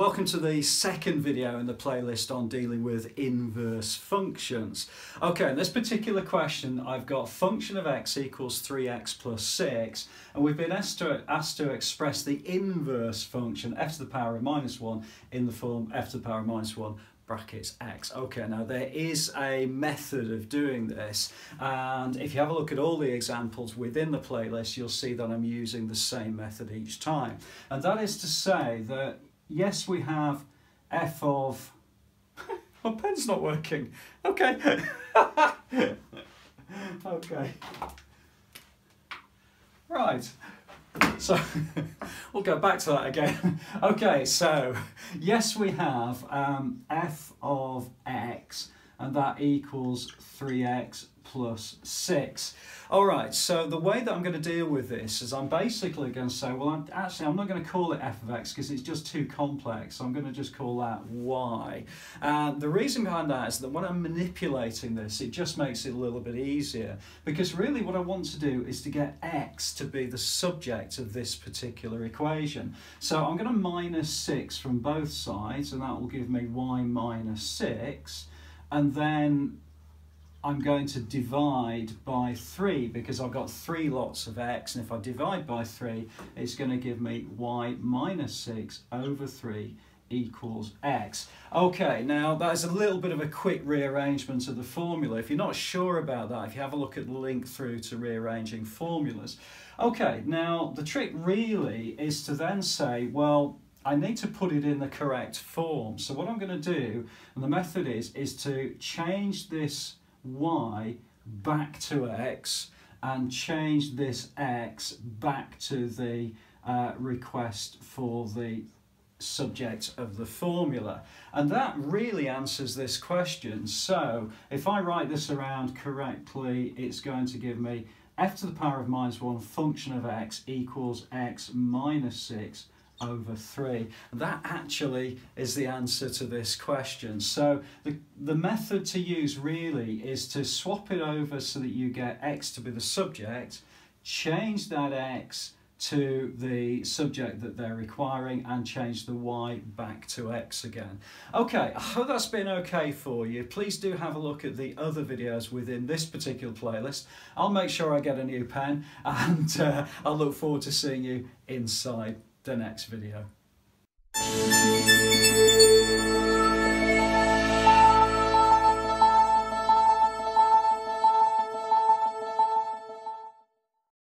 Welcome to the second video in the playlist on dealing with inverse functions. Okay, in this particular question I've got function of x equals 3x plus 6, and we've been asked to express the inverse function f to the power of minus 1 in the form f to the power of minus 1 brackets x. Okay, now there is a method of doing this, and if you have a look at all the examples within the playlist, you'll see that I'm using the same method each time. And that is to say that yes, we have f of... my pen's not working. Okay. Okay. Right. So we'll go back to that again. Okay, so yes, we have f of x, and that equals 3x plus 6. All right, so the way that I'm going to deal with this is I'm basically going to say, well, I'm not going to call it f of x because it's just too complex. So I'm going to just call that y. The reason behind that is that when I'm manipulating this, it just makes it a little bit easier, because really what I want to do is to get x to be the subject of this particular equation. So I'm going to minus 6 from both sides, and that will give me y minus 6. And then I'm going to divide by 3, because I've got 3 lots of x, and if I divide by 3, it's going to give me y minus 6 over 3 equals x. Okay, now that is a little bit of a quick rearrangement of the formula. If you're not sure about that, if you have a look at the link through to rearranging formulas. Okay, now the trick really is to then say, well, I need to put it in the correct form. So what I'm going to do, and the method is to change this y back to x and change this x back to the request for the subject of the formula. And that really answers this question. So if I write this around correctly, it's going to give me f to the power of minus 1 function of x equals x minus 6 over 3. That actually is the answer to this question. So the method to use really is to swap it over so that you get x to be the subject, change that x to the subject that they're requiring, and change the y back to x again. Okay, I hope that's been okay for you. Please do have a look at the other videos within this particular playlist. I'll make sure I get a new pen, and I look forward to seeing you inside the next video.